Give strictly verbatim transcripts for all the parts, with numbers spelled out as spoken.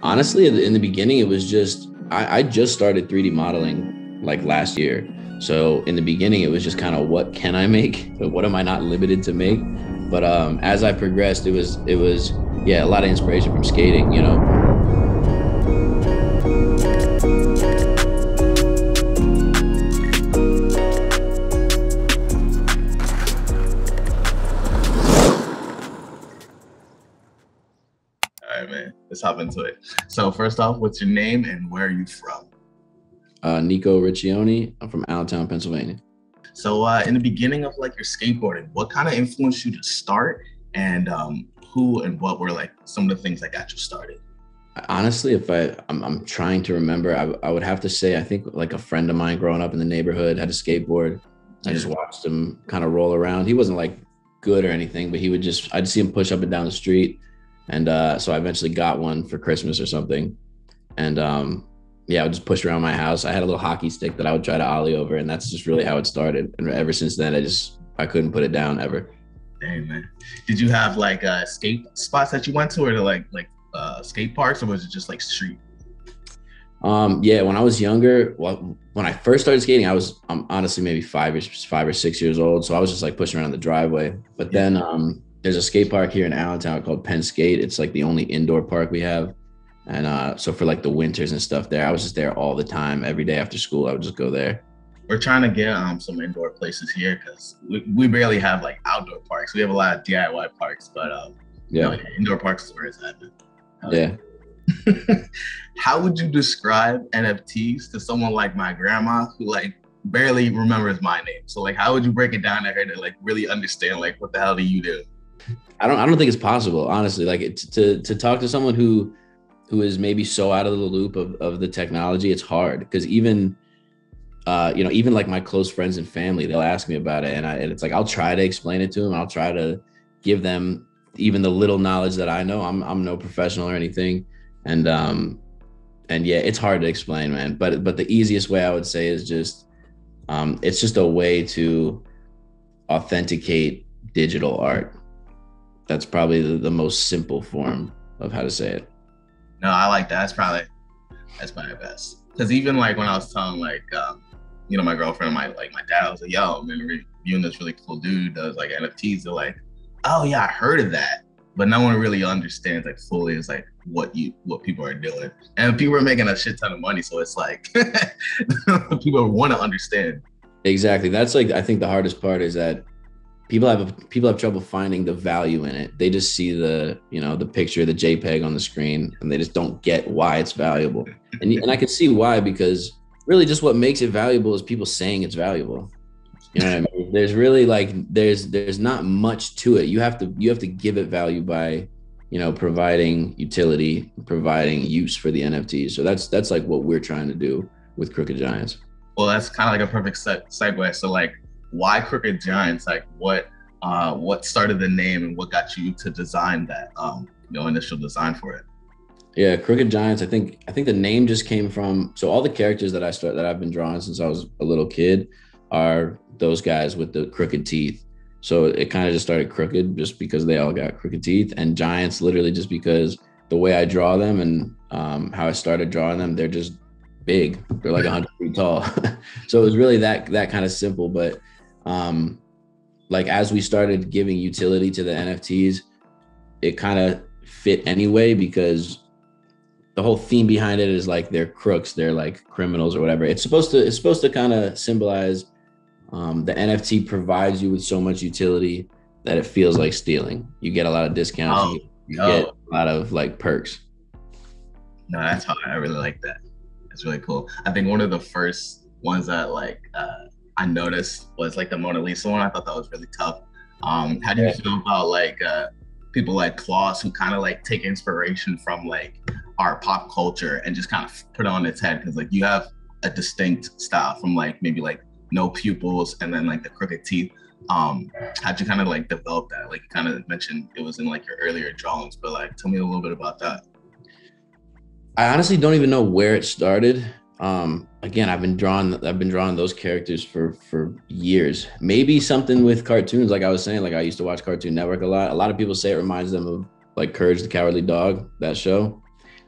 Honestly, in the beginning, it was just, I, I just started three D modeling like last year. So in the beginning, it was just kind of, what can I make? What am I not limited to make? But um, as I progressed, it was, it was, yeah, a lot of inspiration from skating, you know. Let's hop into it. So first off, what's your name and where are you from? Uh, Nico Riccione. I'm from Allentown, Pennsylvania. So uh, in the beginning of like your skateboarding, what kind of influenced you to start, and um, who and what were like some of the things that got you started? Honestly, if I, I'm, I'm trying to remember, I, I would have to say, I think like a friend of mine growing up in the neighborhood had a skateboard. I just watched him kind of roll around. He wasn't like good or anything, but he would just, I'd see him push up and down the street. And uh, so I eventually got one for Christmas or something. And um, yeah, I would just push around my house. I had a little hockey stick that I would try to ollie over, and that's just really how it started. And ever since then, I just, I couldn't put it down ever. Dang, man. Did you have like uh, skate spots that you went to, or to, like like uh, skate parks, or was it just like street? Um, yeah, when I was younger, well, when I first started skating, I was um, honestly maybe five or, five or six years old. So I was just like pushing around the driveway. But then, um, there's a skate park here in Allentown called Penn Skate. It's like the only indoor park we have. And uh, so for like the winters and stuff there, I was just there all the time. Every day after school, I would just go there. We're trying to get um, some indoor places here because we, we barely have like outdoor parks. We have a lot of D I Y parks, but um, yeah, you know, indoor parks is where it's at. Uh, yeah. How would you describe N F Ts to someone like my grandma who like barely remembers my name? So like, how would you break it down to her to like really understand like what the hell do you do? I don't I don't think it's possible, honestly. Like it, to to talk to someone who who is maybe so out of the loop of, of the technology, it's hard because even uh you know, even like my close friends and family, they'll ask me about it, and I and it's like I'll try to explain it to them. I'll try to give them even the little knowledge that I know. I'm I'm no professional or anything, and um and yeah, it's hard to explain, man. But but the easiest way I would say is just um it's just a way to authenticate digital art. That's probably the, the most simple form of how to say it. No, I like that. That's probably, that's probably best. Cause even like when I was telling like, um, you know, my girlfriend, my like my dad, I was like, yo, I've been reviewing this really cool dude does like N F Ts. They're like, oh yeah, I heard of that. But no one really understands like fully is like what you, what people are doing. And people are making a shit ton of money. So it's like, people want to understand. Exactly. That's like, I think the hardest part is that People have people have trouble finding the value in it. They just see the, you know, the picture, the JPEG on the screen, and they just don't get why it's valuable. And, and I can see why, because really just what makes it valuable is people saying it's valuable. You know what I mean? There's really like, there's there's not much to it. You have to you have to give it value by, you know, providing utility, providing use for the N F Ts. So that's that's like what we're trying to do with Crooked Giants. Well, that's kind of like a perfect segue. So like, why Crooked Giants? Like what uh what started the name and what got you to design that um you know initial design for it? Yeah, Crooked Giants, I think I think the name just came from, so all the characters that I start that I've been drawing since I was a little kid are those guys with the crooked teeth. So it kind of just started crooked just because they all got crooked teeth, and giants literally just because the way I draw them and um how I started drawing them, they're just big. They're like one hundred feet tall. So it was really that that kind of simple, but um like as we started giving utility to the N F Ts, it kind of fit anyway, because the whole theme behind it is like they're crooks, they're like criminals or whatever. It's supposed to it's supposed to kind of symbolize um the N F T provides you with so much utility that it feels like stealing. You get a lot of discounts. Oh, you get, you oh. get a lot of like perks. No, that's hard. I really like that. That's really cool. I think one of the first ones that like uh I noticed was like the Mona Lisa one. I thought that was really tough. Um, how do you feel about like uh, people like Klaus who kind of like take inspiration from like our pop culture and just kind of put it on its head? Cause like you have a distinct style from like maybe like no pupils and then like the crooked teeth. Um, how'd you kind of like develop that? Like you kind of mentioned it was in like your earlier drawings, but like tell me a little bit about that. I honestly don't even know where it started. Um, again, I've been drawing, I've been drawing those characters for, for years, maybe something with cartoons. Like I was saying, like I used to watch Cartoon Network a lot. A lot of people say it reminds them of like Courage the Cowardly Dog, that show.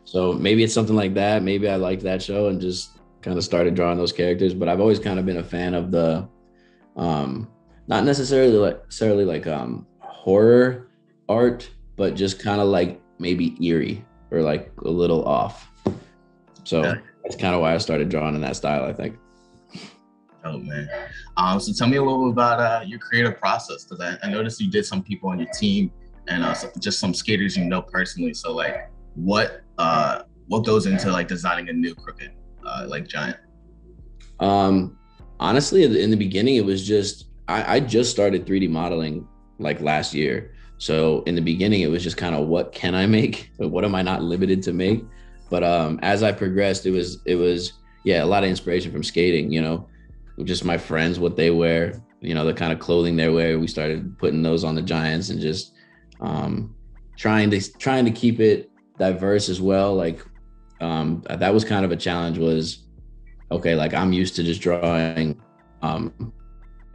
So maybe it's something like that. Maybe I liked that show and just kind of started drawing those characters. But I've always kind of been a fan of the, um, not necessarily like, necessarily like um, horror art, but just kind of like maybe eerie or like a little off. So yeah. That's kind of why I started drawing in that style, I think. Oh, man. Um, so tell me a little bit about uh, your creative process, because I, I noticed you did some people on your team and uh, just some skaters you know personally. So like what uh, what goes into like designing a new Crooked uh, like Giant? Um, honestly, in the beginning, it was just, I, I just started three D modeling like last year. So in the beginning, it was just kind of what can I make? What am I not limited to make? But um, as I progressed, it was, it was, yeah, a lot of inspiration from skating, you know, just my friends, what they wear, you know, the kind of clothing they wear. We started putting those on the Giants and just um, trying to trying to keep it diverse as well. Like um, that was kind of a challenge was, okay, like I'm used to just drawing um,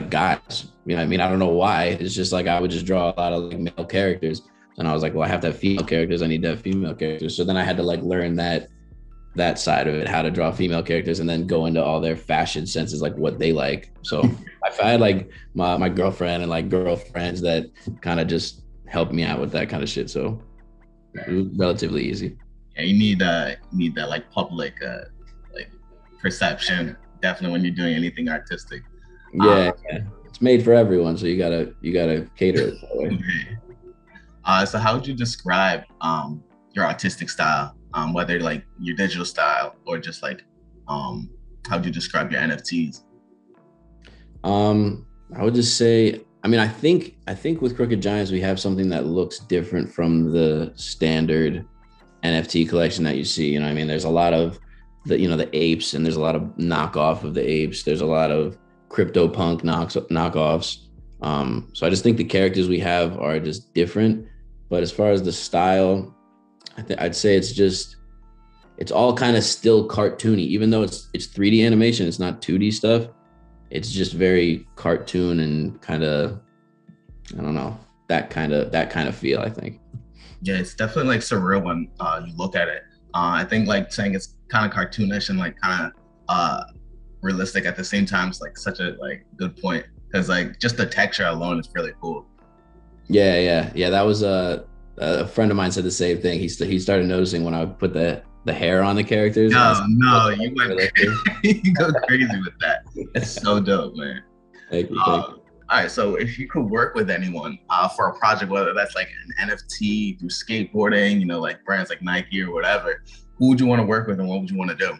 guys, you know what I mean? I don't know why. It's just like I would just draw a lot of like male characters. And I was like, well, I have to have female characters. I need to have female characters. So then I had to like learn that that side of it, how to draw female characters, and then go into all their fashion senses, like what they like. So I had like my, my girlfriend and like girlfriends that kind of just helped me out with that kind of shit. So it was relatively easy. Yeah, you need uh you need that like public uh like perception, definitely, when you're doing anything artistic. Yeah, um, yeah. It's made for everyone, so you gotta you gotta cater it that way. Uh, so how would you describe um, your artistic style, um, whether like your digital style or just like, um, how would you describe your N F Ts? Um, I would just say, I mean, I think, I think with Crooked Giants, we have something that looks different from the standard N F T collection that you see. You know what I mean? There's a lot of the, you know, the apes, and there's a lot of knockoff of the apes. There's a lot of crypto punk knocks, knockoffs. Um, so I just think the characters we have are just different. But as far as the style, I th I'd say it's just, it's all kind of still cartoony, even though it's it's three D animation, it's not two D stuff. It's just very cartoon and kind of, I don't know, that kind of that kind of feel, I think. Yeah, it's definitely like surreal when uh, you look at it. Uh, I think like saying it's kind of cartoonish and like kind of uh, realistic at the same time is like such a like good point, because like just the texture alone is really cool. Yeah, yeah, yeah. That was a a friend of mine said the same thing. He st he started noticing when I would put the the hair on the characters. No, like, no, you went you go crazy with that. That's so dope, man. Thank you. Um, thank you. All right, so if you could work with anyone uh, for a project, whether that's like an N F T, do skateboarding, you know, like brands like Nike or whatever, who would you want to work with and what would you want to do?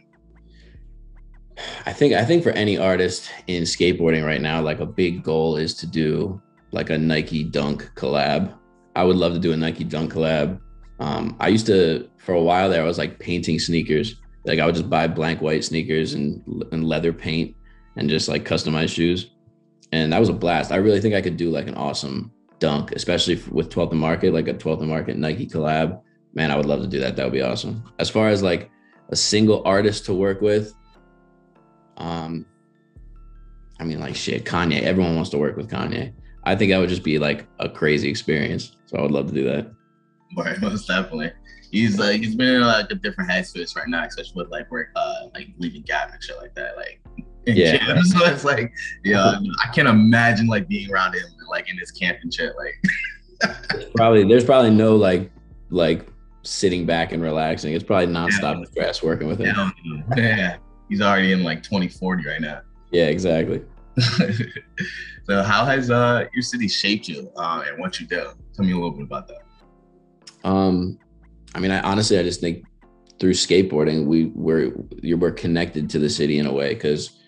I think I think for any artist in skateboarding right now, like a big goal is to do like a Nike Dunk collab. I would love to do a Nike Dunk collab. Um, I used to, for a while there, I was like painting sneakers. Like I would just buy blank white sneakers and, and leather paint and just like customize shoes. And that was a blast. I really think I could do like an awesome Dunk, especially with twelfth and Market, like a twelfth and Market Nike collab. Man, I would love to do that. That would be awesome. As far as like a single artist to work with, um I mean, like shit, Kanye. Everyone wants to work with Kanye. I think that would just be like a crazy experience, so I would love to do that. Right, most definitely. He's like he's been in like a different headspace right now, especially with like work uh like leaving Gap and shit like that, like yeah gyms. So it's like, yeah, I can't imagine like being around him like in this camp and shit, like there's probably there's probably no like like sitting back and relaxing. It's probably nonstop yeah. stress working with him. yeah, yeah. He's already in like twenty forty right now. Yeah, exactly. So how has uh, your city shaped you uh, and what you do? Tell me a little bit about that. Um, I mean, I honestly, I just think through skateboarding, we we're, we're connected to the city in a way, because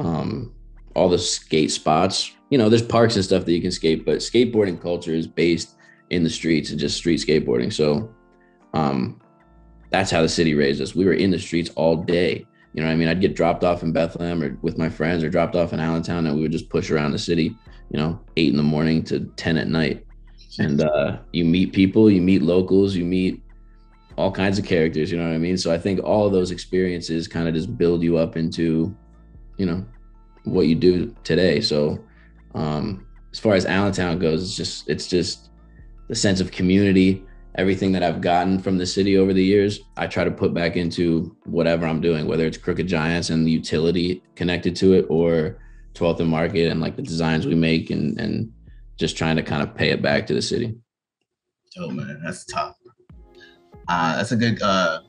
um, all the skate spots, you know, there's parks and stuff that you can skate, but skateboarding culture is based in the streets and just street skateboarding. So um, that's how the city raised us. We were in the streets all day. You know what I mean? I'd get dropped off in Bethlehem or with my friends, or dropped off in Allentown, and we would just push around the city, you know, eight in the morning to ten at night. And uh, you meet people, you meet locals, you meet all kinds of characters, you know what I mean? So I think all of those experiences kind of just build you up into, you know, what you do today. So um, as far as Allentown goes, it's just, it's just the sense of community, everything that I've gotten from the city over the years, I try to put back into whatever I'm doing, whether it's Crooked Giants and the utility connected to it, or twelfth and Market and like the designs we make, and and just trying to kind of pay it back to the city. Oh man, that's tough. Uh, that's a good uh,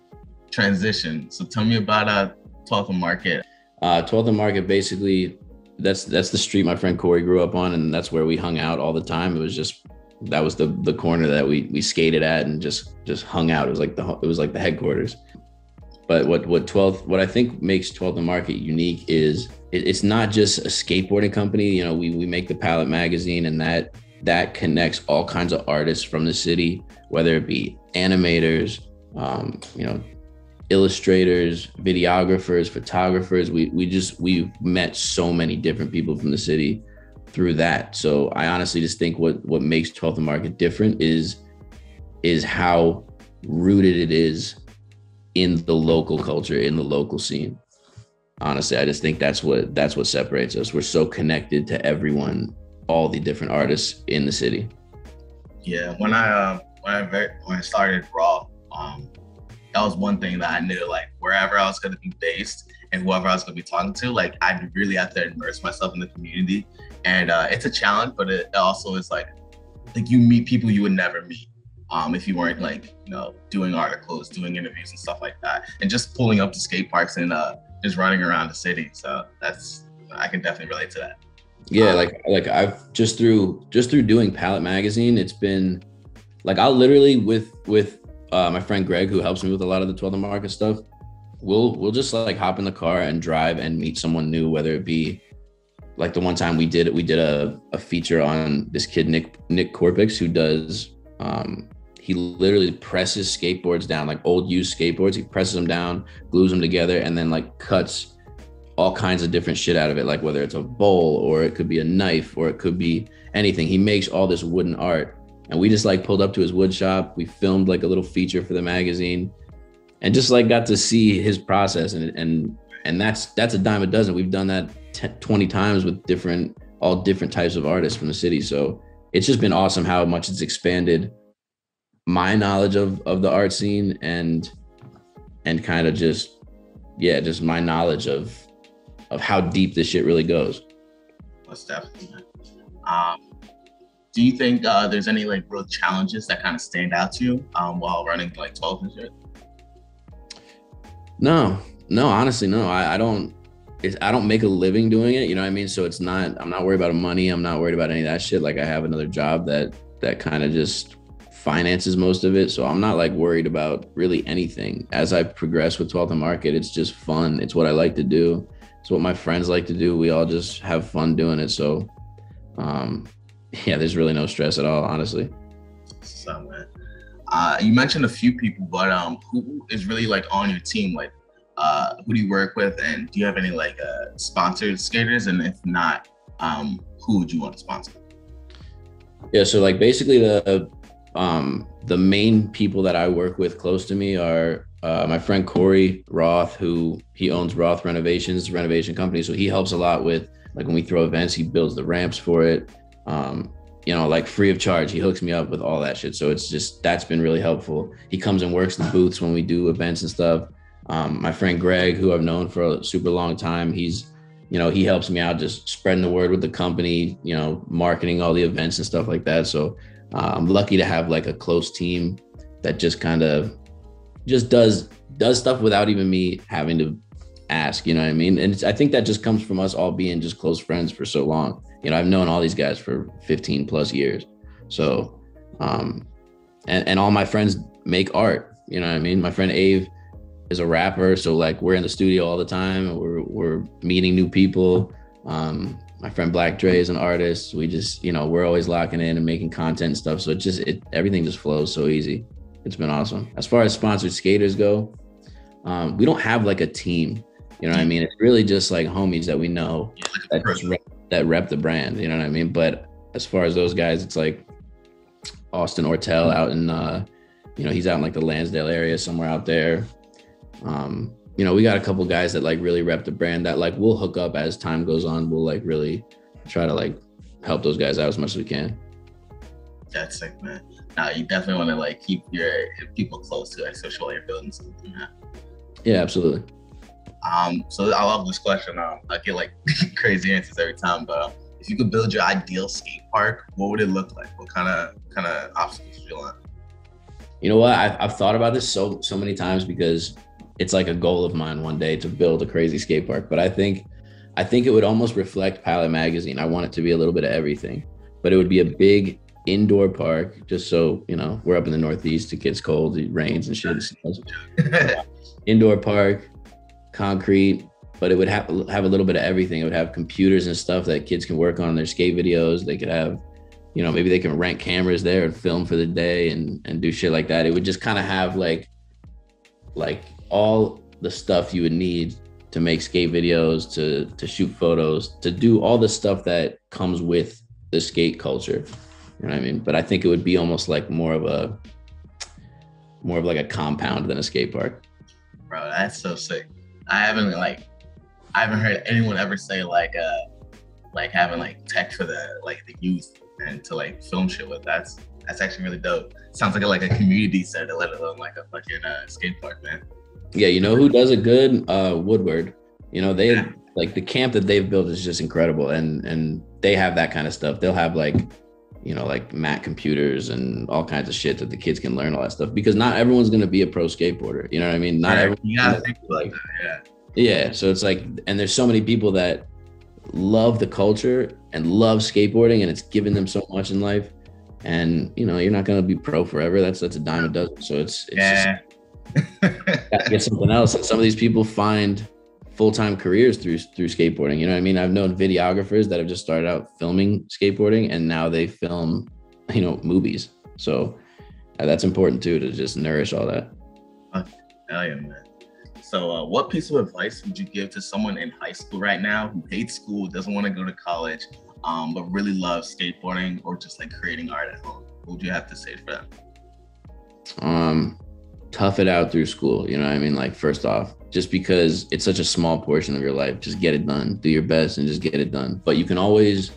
transition. So tell me about uh, twelfth and Market. Uh, twelfth and Market, basically, that's that's the street my friend Corey grew up on, and that's where we hung out all the time. It was just, that was the the corner that we we skated at and just just hung out. It was like the it was like the headquarters. But what what twelfth what I think makes twelfth and Market unique is it, it's not just a skateboarding company. You know, we we make the Palette magazine, and that that connects all kinds of artists from the city, whether it be animators, um, you know, illustrators, videographers, photographers. We we just we've met so many different people from the city through that. So I honestly just think what what makes twelfth and Market different is is how rooted it is in the local culture, in the local scene. Honestly, I just think that's what that's what separates us. We're so connected to everyone, all the different artists in the city. Yeah, when I uh, when I very, when I started Roth, um, that was one thing that I knew, like wherever I was going to be based and whoever I was going to be talking to, like I'd really have to immerse myself in the community. And uh, it's a challenge, but it also is like like you meet people you would never meet. Um, if you weren't like, you know, doing articles, doing interviews and stuff like that, and just pulling up to skate parks and uh, just running around the city. So that's, I can definitely relate to that. Yeah, um, like like I've just through just through doing Palette magazine, it's been like I'll literally with with uh, my friend Greg, who helps me with a lot of the twelfth and Market stuff. We'll we'll just like hop in the car and drive and meet someone new, whether it be like the one time we did it, we did a a feature on this kid Nick Nick Corpix, who does. Um, He literally presses skateboards down, like old used skateboards. He presses them down, glues them together, and then like cuts all kinds of different shit out of it. Like whether it's a bowl, or it could be a knife, or it could be anything. He makes all this wooden art. And we just like pulled up to his wood shop. We filmed like a little feature for the magazine and just like got to see his process. And and and that's that's a dime a dozen. We've done that twenty times with different, all different types of artists from the city. So it's just been awesome how much it's expanded my knowledge of of the art scene, and and kind of just yeah just my knowledge of of how deep this shit really goes. Most definitely. Um do you think uh there's any like real challenges that kind of stand out to you um while running like twelfth and shit? No no, honestly, no. I, I don't it's I don't make a living doing it, you know what I mean? So it's not, I'm not worried about money, I'm not worried about any of that shit. Like I have another job that that kind of just finances most of it. So I'm not like worried about really anything. As I progress with twelfth and Market, it's just fun. It's what I like to do. It's what my friends like to do. We all just have fun doing it. So um, yeah, there's really no stress at all, honestly. So, man. Uh, you mentioned a few people, but um, who is really like on your team? Like uh, who do you work with? And do you have any like uh, sponsored skaters? And if not, um, who would you want to sponsor? Yeah, so like basically the, Um, the main people that I work with close to me are uh, my friend Corey Roth, who he owns Roth Renovations, renovation company. So he helps a lot with like when we throw events, he builds the ramps for it. Um, you know, like free of charge, he hooks me up with all that shit. So it's just, that's been really helpful. He comes and works the booths when we do events and stuff. Um, my friend Greg, who I've known for a super long time, he's, you know, he helps me out just spreading the word with the company, you know, marketing all the events and stuff like that. So Uh, I'm lucky to have like a close team that just kind of just does does stuff without even me having to ask, you know what I mean? And it's, I think that just comes from us all being just close friends for so long. You know, I've known all these guys for fifteen plus years. So, um, and, and all my friends make art, you know what I mean? My friend Abe is a rapper. So like we're in the studio all the time. We're, we're meeting new people. Um, My friend Black Dre is an artist. We just, you know, we're always locking in and making content and stuff. So it just, it, everything just flows so easy. It's been awesome. As far as sponsored skaters go, um, we don't have like a team, you know what I mean? It's really just like homies that we know that, just rep, that rep the brand, you know what I mean? But as far as those guys, it's like Austin Ortell out in, uh, you know, he's out in like the Lansdale area, somewhere out there. Um, You know, we got a couple guys that like really rep the brand that like we'll hook up as time goes on. We'll like really try to like help those guys out as much as we can. that segment. Now you definitely want to like keep your people close to, like, social your feelings. Yeah. Yeah, absolutely. Um, so I love this question. Um, I get like crazy answers every time, but um, if you could build your ideal skate park, what would it look like? What kind of kind of obstacles would you want? You know what? I've, I've thought about this so so many times because it's like a goal of mine one day to build a crazy skate park. But I think I think it would almost reflect Palette magazine. I want it to be a little bit of everything, but it would be a big indoor park, just so you know, we're up in the Northeast. It gets cold, it rains and shit. Indoor park, concrete, but it would have have a little bit of everything. It would have computers and stuff that kids can work on in their skate videos. They could have, you know, maybe they can rent cameras there and film for the day and and do shit like that. It would just kind of have like like all the stuff you would need to make skate videos, to to shoot photos, to do all the stuff that comes with the skate culture. You know what I mean? But I think it would be almost like more of a more of like a compound than a skate park. Bro, that's so sick. I haven't like, I haven't heard anyone ever say like, uh, like having like tech for the like the youth and to like film shit with. That's that's actually really dope. Sounds like a, like a community center, let alone like a fucking uh, skate park, man. Yeah, you know who does it good? Uh, Woodward. You know they yeah. like the camp that they've built is just incredible, and and they have that kind of stuff. They'll have like, you know, like Mac computers and all kinds of shit that the kids can learn, all that stuff, because not everyone's going to be a pro skateboarder. You know what I mean? Not everyone. You gotta think like that, yeah. Yeah. So it's like, and there's so many people that love the culture and love skateboarding, and it's given them so much in life. And, you know, you're not going to be pro forever. That's, that's a dime a dozen. So it's, it's yeah. just gotta get something else. And some of these people find full-time careers through through skateboarding. You know what I mean? I've known videographers that have just started out filming skateboarding, and now they film, you know, movies. So uh, that's important too, to just nourish all that. Hell yeah, man. So uh, what piece of advice would you give to someone in high school right now who hates school, doesn't want to go to college, um, but really loves skateboarding or just like creating art at home? What would you have to say for them? Um, tough it out through school. You know what I mean? Like, first off, just because it's such a small portion of your life, just get it done, do your best and just get it done. But you can always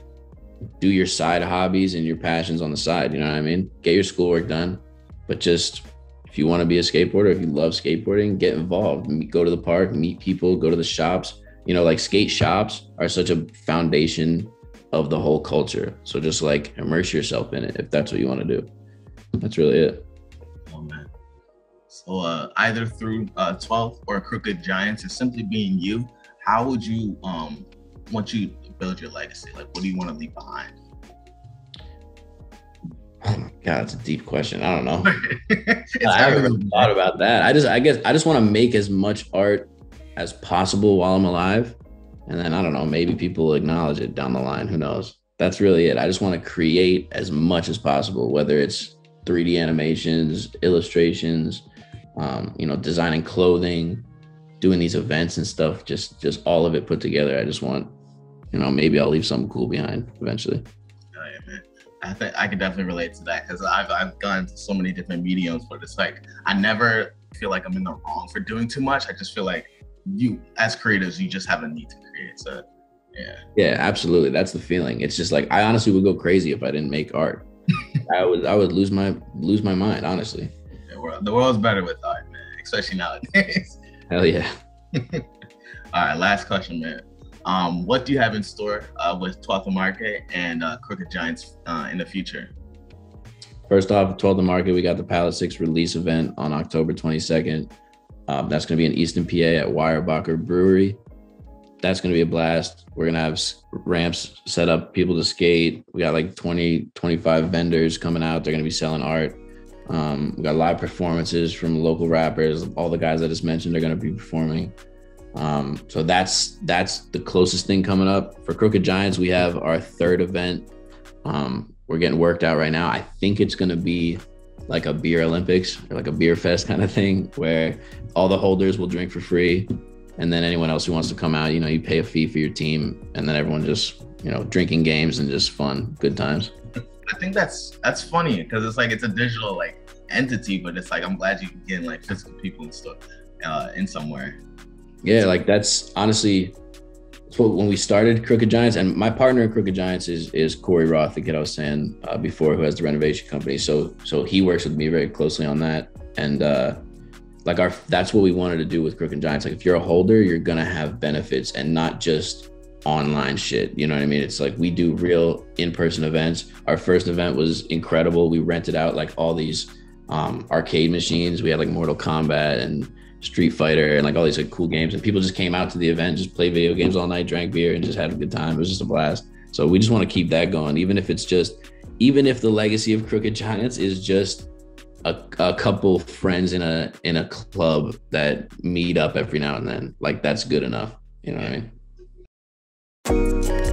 do your side hobbies and your passions on the side. You know what I mean? Get your schoolwork done, but just, if you want to be a skateboarder, if you love skateboarding, get involved, go to the park, meet people, go to the shops. You know, like skate shops are such a foundation of the whole culture. So just like immerse yourself in it, if that's what you want to do. That's really it. Oh, man. So uh, either through uh, twelfth or Crooked Giants, or simply being you, how would you um, want you to build your legacy? Like, what do you want to leave behind? Oh my God, it's a deep question. I don't know. I haven't really thought about that. I just, I guess, I just want to make as much art as possible while I'm alive, and then I don't know, maybe people will acknowledge it down the line. Who knows? That's really it. I just want to create as much as possible, whether it's three D animations, illustrations. Um, you know, designing clothing, doing these events and stuff, just just all of it put together. I just want, you know, maybe I'll leave something cool behind eventually. Oh, yeah, man. I think I can definitely relate to that, because I've, I've gone to so many different mediums, but it's like, I never feel like I'm in the wrong for doing too much. I just feel like you, as creatives, you just have a need to create. So, yeah. Yeah, absolutely. That's the feeling. It's just like, I honestly would go crazy if I didn't make art. I would I would lose my lose my mind, honestly. World. The world's better with art, man, especially nowadays. Hell yeah. All right, last question, man. Um, what do you have in store uh, with twelfth and Market and uh, Crooked Giants uh, in the future? First off, twelfth and Market, we got the Palette six release event on October twenty-second. Um, that's going to be in Easton, P A at Weyerbacher Brewery. That's going to be a blast. We're going to have ramps set up, people to skate. We got like twenty, twenty-five vendors coming out. They're going to be selling art. Um, we got live performances from local rappers. All the guys I just mentioned are going to be performing. Um, so that's that's the closest thing coming up. For Crooked Giants, we have our third event. Um, we're getting worked out right now. I think it's going to be like a beer Olympics, or like a beer fest kind of thing, where all the holders will drink for free. And then anyone else who wants to come out, you know, you pay a fee for your team. And then everyone just, you know, drinking games and just fun, good times. I think that's that's funny, because it's like, it's a digital like entity, but it's like, I'm glad you can get like physical people and stuff uh, in somewhere. Yeah, like that's honestly So when we started Crooked Giants, and my partner at Crooked Giants is is Corey Roth, the kid I was saying uh, before, who has the renovation company. So so he works with me very closely on that, and uh, like our that's what we wanted to do with Crooked Giants. Like if you're a holder, you're gonna have benefits and not just online shit. You know what I mean? It's like we do real in-person events. Our first event was incredible. We rented out like all these um, arcade machines. We had like Mortal Kombat and Street Fighter and like all these like cool games, and people just came out to the event, just played video games all night, drank beer, and just had a good time. It was just a blast. So we just want to keep that going, even if it's just, even if the legacy of Crooked Giants is just a, a couple friends in a in a club that meet up every now and then. Like that's good enough. You know what I mean?